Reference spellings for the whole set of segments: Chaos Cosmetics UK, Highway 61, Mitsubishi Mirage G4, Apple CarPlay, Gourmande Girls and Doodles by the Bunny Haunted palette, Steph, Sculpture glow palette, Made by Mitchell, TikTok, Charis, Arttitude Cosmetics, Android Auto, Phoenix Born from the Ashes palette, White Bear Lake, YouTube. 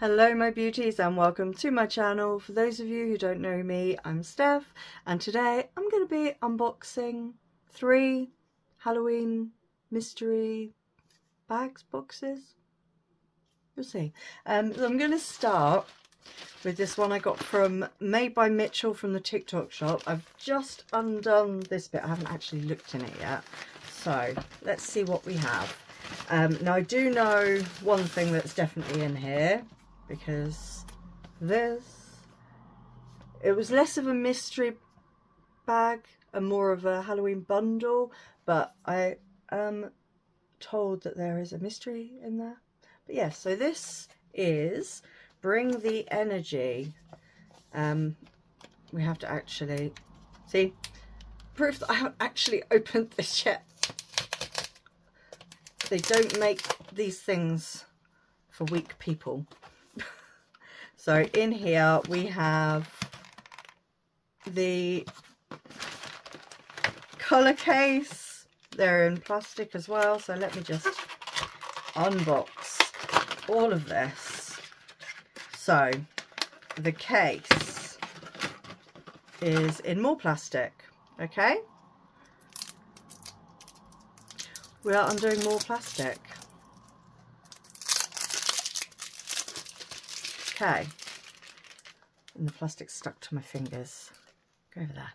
Hello my beauties and welcome to my channel. For those of you who don't know me, I'm Steph and today I'm going to be unboxing 3 Halloween mystery bags, boxes, you'll see. So I'm going to start with this one I got from Made by Mitchell from the TikTok shop. I've just undone this bit, I haven't actually looked in it yet. So let's see what we have. Now I do know one thing that's definitely in here, because it was less of a mystery bag and more of a Halloween bundle, but I am told that there is a mystery in there. But yes, so this is Bring the Energy. We have to actually see proof that I haven't actually opened this yet. They don't make these things for weak people. So in here we have the colour case. They're in plastic as well, so let me just unbox all of this. So the case is in more plastic, okay? We are undoing more plastic. Okay. And the plastic's stuck to my fingers. Go over there.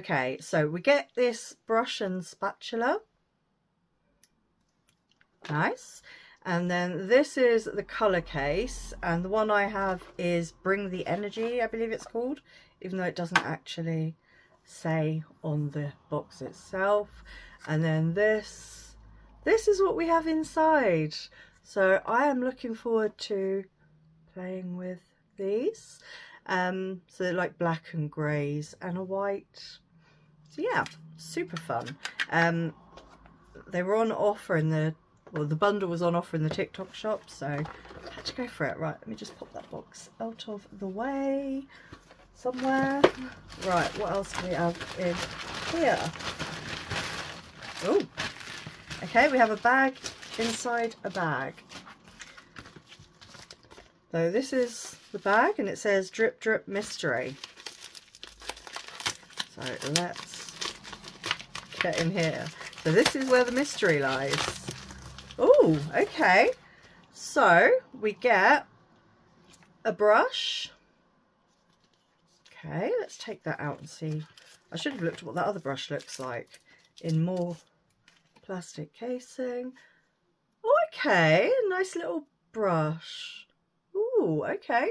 Okay, so we get this brush and spatula. Nice. And then this is the colour case. And the one I have is Bring the Energy, I believe it's called. Even though it doesn't actually say on the box itself. And then this is what we have inside. So I am looking forward to playing with these. So they're like black and greys and a white. So yeah, super fun. They were on offer in the, well, the bundle was on offer in the TikTok shop. So I had to go for it. Right, let me just pop that box out of the way somewhere. Right, what else do we have in here? Oh. Okay, we have a bag inside a bag. So this is the bag and it says Drip Drip Mystery. So let's get in here. So this is where the mystery lies. Oh, okay. So we get a brush. Okay, let's take that out and see. I should have looked at what that other brush looks like in more plastic casing. Okay, a nice little brush. Ooh, okay.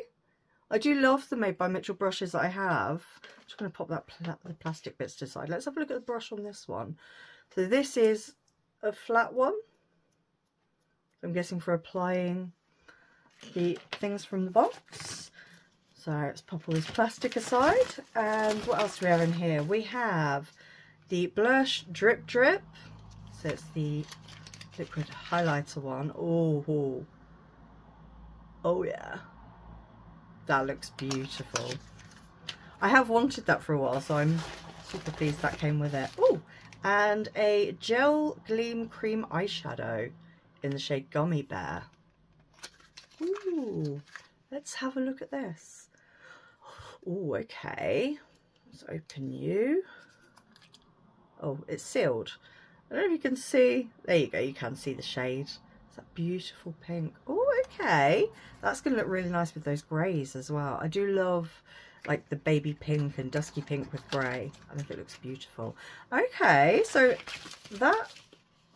I do love the Made by Mitchell brushes that I have. I'm just going to pop that the plastic bits to the side. Let's have a look at the brush on this one. So this is a flat one. I'm guessing for applying the things from the box. So let's pop all this plastic aside. And what else do we have in here? We have the blush Drip Drip. So it's the liquid highlighter one. Oh, oh yeah, that looks beautiful. I have wanted that for a while, so I'm super pleased that came with it. Oh, and a gel gleam cream eyeshadow in the shade Gummy Bear. Ooh, let's have a look at this. Oh, okay, let's open you. Oh, it's sealed. I don't know if you can see, there you go, you can see the shade. It's that beautiful pink. Oh, okay, that's going to look really nice with those greys as well. I do love like the baby pink and dusky pink with grey. I think it looks beautiful. Okay, so that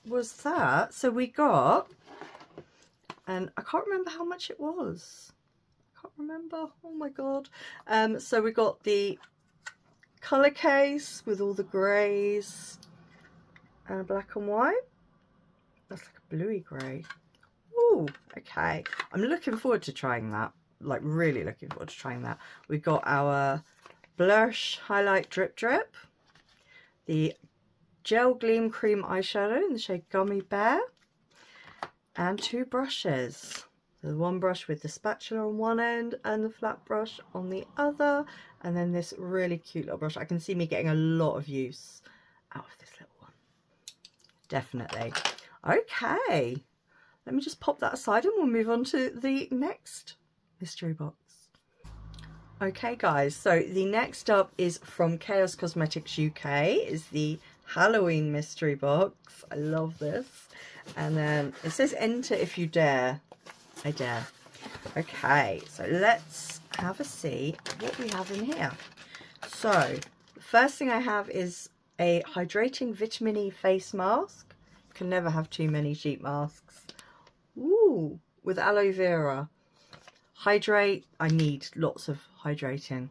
was that. So we got, and I can't remember how much it was. I can't remember, oh my god. So we got the colour case with all the greys. And a black and white. That's like a bluey grey. Oh, okay. I'm looking forward to trying that. Like, really looking forward to trying that. We've got our blush highlight Drip Drip. The gel gleam cream eyeshadow in the shade Gummy Bear. And 2 brushes. So the one brush with the spatula on one end and the flat brush on the other. And then this really cute little brush. I can see me getting a lot of use out of this little. Definitely. Okay, let me just pop that aside and we'll move on to the next mystery box. Okay guys, so the next up is from Chaos Cosmetics UK, is the Halloween mystery box. I love this. And then it says enter if you dare. I dare. Okay, so let's have a see what we have in here. So the first thing I have is a hydrating vitamin E face mask. You can never have too many sheet masks. Ooh, with aloe vera. Hydrate, I need lots of hydrating.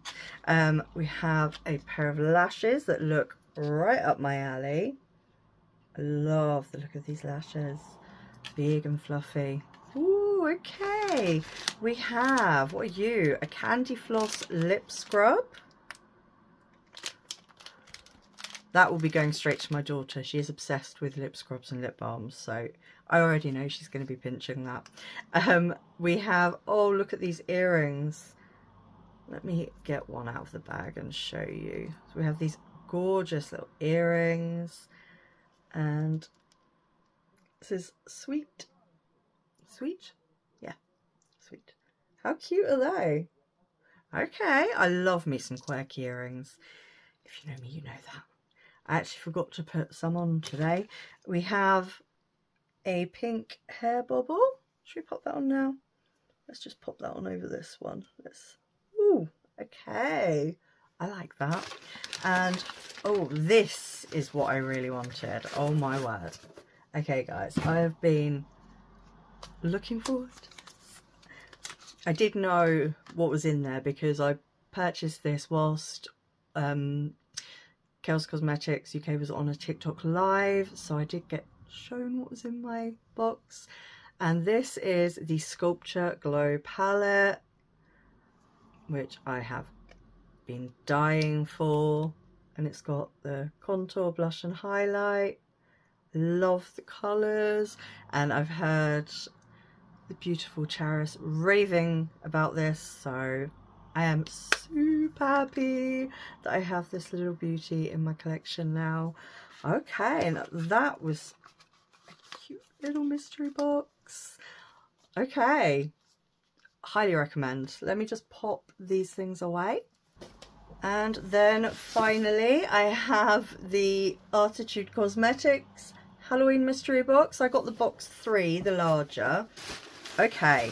We have a pair of lashes that look right up my alley. I love the look of these lashes. Big and fluffy. Ooh, okay. We have, what are you? A candy floss lip scrub. That will be going straight to my daughter. She is obsessed with lip scrubs and lip balms, so I already know she's going to be pinching that. We have, oh, look at these earrings. Let me get one out of the bag and show you. So we have these gorgeous little earrings, and this is sweet. Sweet? Yeah, sweet. How cute are they? Okay, I love me some quirky earrings. If you know me, you know that. I actually forgot to put some on today. We have a pink hair bobble. Should we pop that on now? Let's just pop that on over this one. Let's. Ooh, okay. I like that. And oh, this is what I really wanted. Oh my word. Okay, guys, I have been looking forward. I did know what was in there because I purchased this whilst Chaos Cosmetics UK was on a TikTok live, so I did get shown what was in my box. And this is the Sculpture Glow palette, which I have been dying for, and it's got the contour, blush and highlight. Love the colours, and I've heard the beautiful Charis raving about this, so I am super happy that I have this little beauty in my collection now. Okay, and that was a cute little mystery box. Okay, highly recommend. Let me just pop these things away. And then finally I have the Arttitude Cosmetics Halloween mystery box. I got the box 3, the larger. Okay,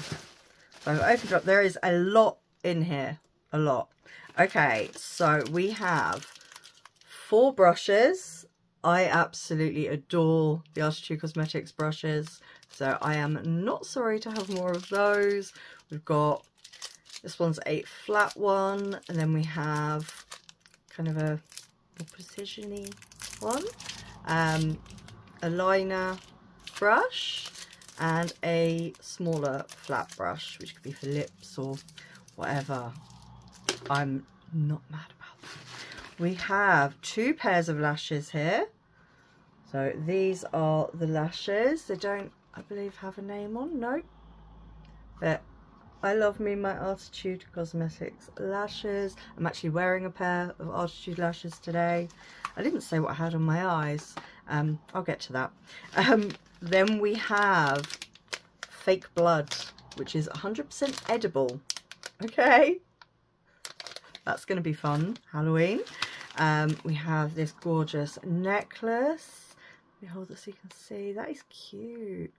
so I've opened up. There is a lot in here, a lot. Okay, so we have 4 brushes. I absolutely adore the Arttitude Cosmetics brushes, so I am not sorry to have more of those. We've got, this one's a flat one, and then we have kind of a precision-y one, a liner brush and a smaller flat brush, which could be for lips or whatever. I'm not mad about that. We have 2 pairs of lashes here. So these are the lashes. They don't, I believe, have a name on. No. But I love me my Arttitude Cosmetics lashes. I'm actually wearing a pair of Arttitude lashes today. I didn't say what I had on my eyes. I'll get to that. Then we have fake blood, which is 100% edible. Okay, that's going to be fun, Halloween. We have this gorgeous necklace. Let me hold it so you can see. That is cute.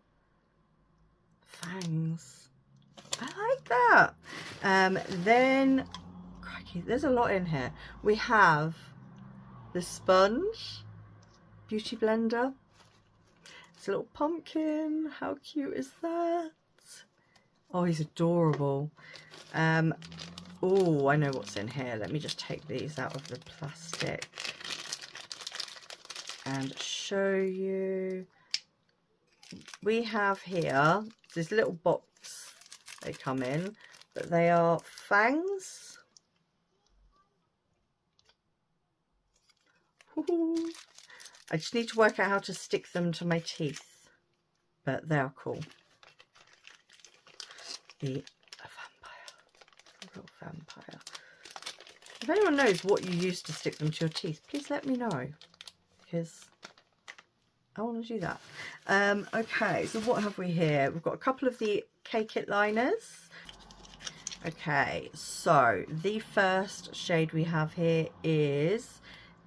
Fangs. I like that. Then, crikey, there's a lot in here. We have the sponge, beauty blender. It's a little pumpkin. How cute is that? Oh, he's adorable. Oh, I know what's in here. Let me just take these out of the plastic and show you. We have here this little box they come in, but they are fangs. Ooh. I just need to work out how to stick them to my teeth, but they are cool. The vampire. If anyone knows what you use to stick them to your teeth, please let me know, because I want to do that. Okay, so what have we here? We've got a couple of the Cake It liners, Okay, so the first shade we have here is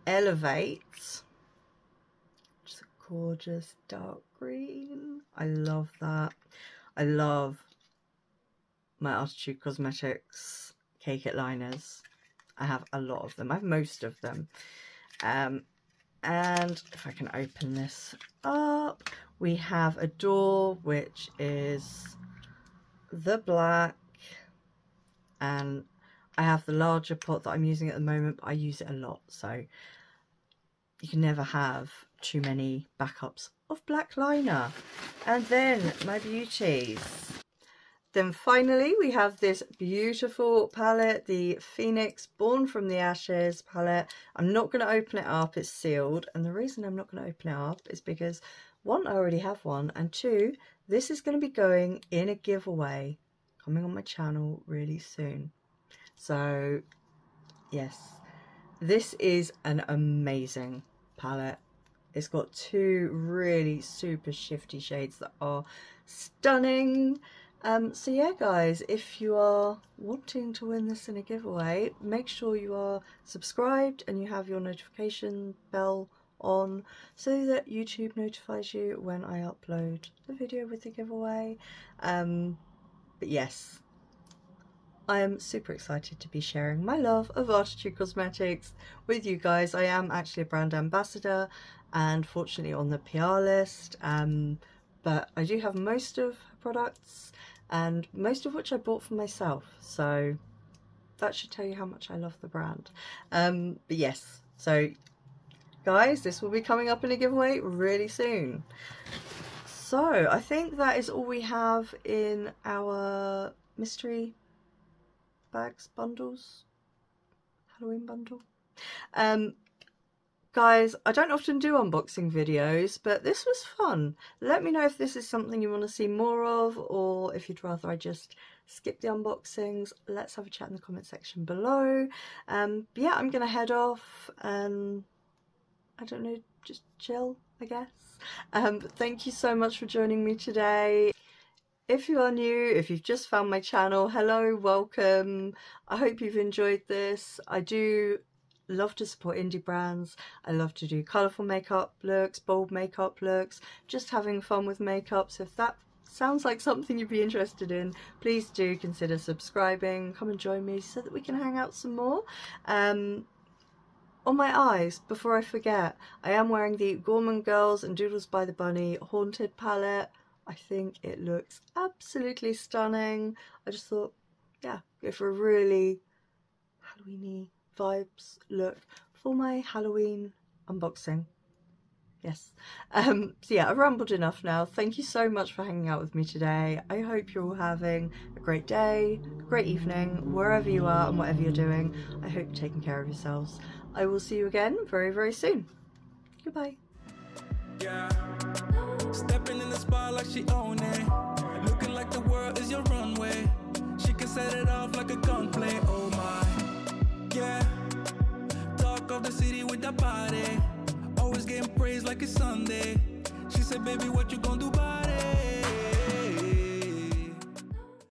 Elevate, which is a gorgeous dark green. I love that. I love my Arttitude Cosmetics Cake It liners. I have a lot of them. I have most of them. And if I can open this up, we have Adore, which is the black. And I have the larger pot that I'm using at the moment, but I use it a lot. So you can never have too many backups of black liner. And then my beauties. Then finally, we have this beautiful palette, the Phoenix Born from the Ashes palette. I'm not going to open it up, it's sealed. And the reason I'm not going to open it up is because, one, I already have one. And two, this is going to be going in a giveaway coming on my channel really soon. So, yes, this is an amazing palette. It's got two really super shifty shades that are stunning. So yeah guys, if you are wanting to win this in a giveaway, make sure you are subscribed and you have your notification bell on so that YouTube notifies you when I upload the video with the giveaway. But yes, I am super excited to be sharing my love of Arttitude Cosmetics with you guys. I am actually a brand ambassador and fortunately on the PR list, but I do have most of her products, and most of which I bought for myself, so that should tell you how much I love the brand. But yes, so guys, this will be coming up in a giveaway really soon. So I think that is all we have in our mystery bags, bundles, Halloween bundle. Guys, I don't often do unboxing videos, but this was fun. Let me know if this is something you want to see more of, or if you'd rather I just skip the unboxings. Let's have a chat in the comment section below. But yeah, I'm going to head off and, I don't know, just chill, I guess. But thank you so much for joining me today. If you are new, if you've just found my channel, hello, welcome. I hope you've enjoyed this. I do love to support indie brands. I love to do colourful makeup looks, bold makeup looks, just having fun with makeup. So if that sounds like something you'd be interested in, please do consider subscribing. Come and join me so that we can hang out some more. On my eyes, before I forget, I am wearing the Gourmande Girls and Doodles by the Bunny Haunted palette. I think it looks absolutely stunning. I just thought, yeah, go for a really Halloween-y vibes look for my Halloween unboxing. Yes. So yeah, I've rambled enough now. Thank you so much for hanging out with me today. I hope you're all having a great day, a great evening, wherever you are and whatever you're doing. I hope you're taking care of yourselves. I will see you again very, very soon. Goodbye. Yeah. Stepping in the spot like she own it. Looking like the world is your runway. She can set it off like a gunplay. Oh my. Yeah. Talk of the city with that body. Always getting praised like it's Sunday. She said, baby, what you gonna do about it?